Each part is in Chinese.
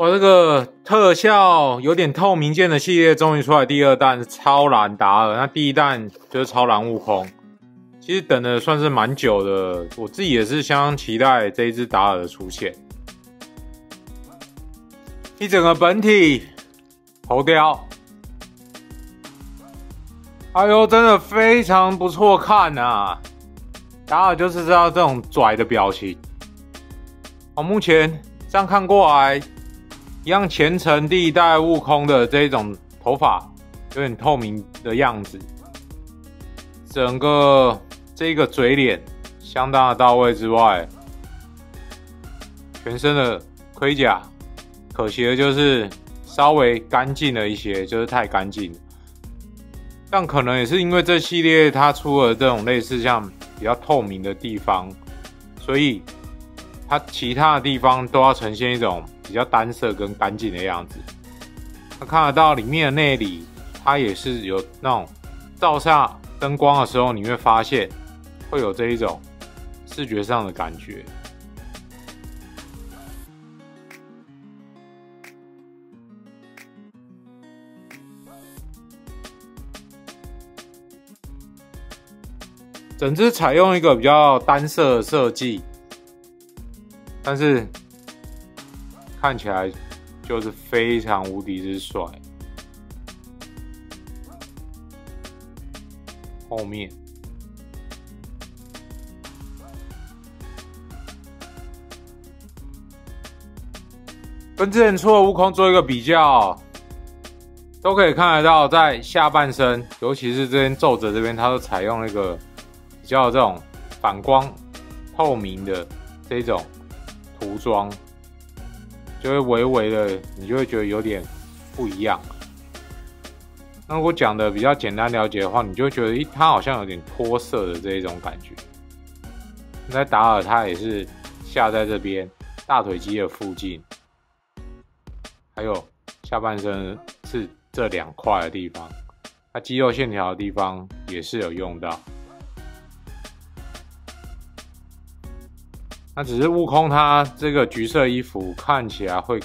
我这个特效有点透明剑的系列终于出来，第二弹是超蓝达尔，那第一弹就是超蓝悟空。其实等的算是蛮久的，我自己也是相当期待这一只达尔的出现。一整个本体头雕，哎呦，真的非常不错看啊！达尔就是知道这种拽的表情。我目前这样看过来。 一样前程地带悟空的这种头发，有点透明的样子，整个这个嘴脸相当的到位之外，全身的盔甲，可惜的就是稍微干净了一些，就是太干净了。但可能也是因为这系列它出了这种类似像比较透明的地方，所以它其他的地方都要呈现一种。 比较单色跟干净的样子，那看得到里面的内里，它也是有那种照下灯光的时候，你会发现会有这一种视觉上的感觉。整只采用一个比较单色的设计，但是。 看起来就是非常无敌之帅。后面跟之前出的悟空做一个比较，都可以看得到，在下半身，尤其是这边皱褶这边，它都采用了一个比较这种反光、透明的这种涂装。 就会微微的，你就会觉得有点不一样。那如果讲的比较简单了解的话，你就会觉得，它好像有点脱色的这一种感觉。在达尔，它也是下在这边大腿肌的附近，还有下半身是这两块的地方，它肌肉线条的地方也是有用到。那只是悟空，它这个橘色衣服看起来会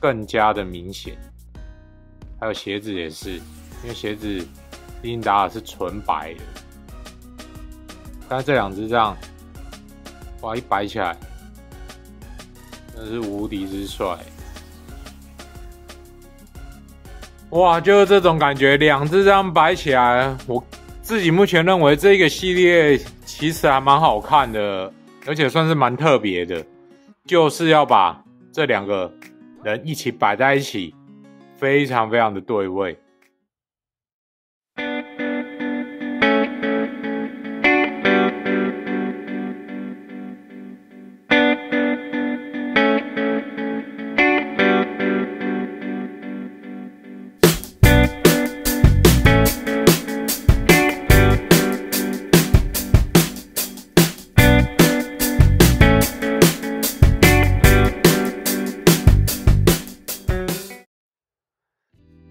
更加的明显，还有鞋子也是，因为鞋子毕竟达尔是纯白的，但这两只这样，哇，一摆起来，真的是无敌之帅！哇，就是这种感觉，两只这样摆起来，我自己目前认为这个系列其实还蛮好看的。 而且算是蛮特别的，就是要把这两个人一起摆在一起，非常非常的对位。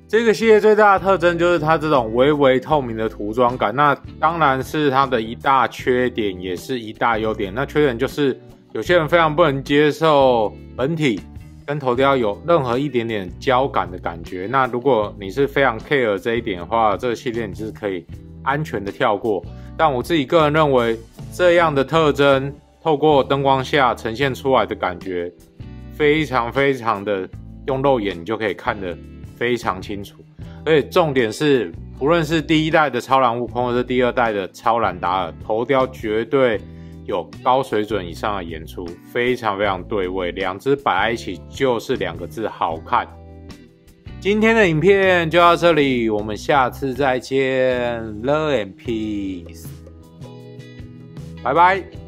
这个系列最大的特征就是它这种微微透明的涂装感，那当然是它的一大缺点，也是一大优点。那缺点就是有些人非常不能接受本体跟头雕有任何一点点交感的感觉。那如果你是非常 care 这一点的话，这个系列你是可以安全的跳过。但我自己个人认为，这样的特征透过灯光下呈现出来的感觉，非常非常的用肉眼你就可以看得。 非常清楚，而且重点是，不论是第一代的超蓝悟空，还是第二代的超蓝达尔，头雕绝对有高水准以上的演出，非常非常对位，两只摆在一起就是两个字，好看。今天的影片就到这里，我们下次再见 ，Love and Peace， 拜拜。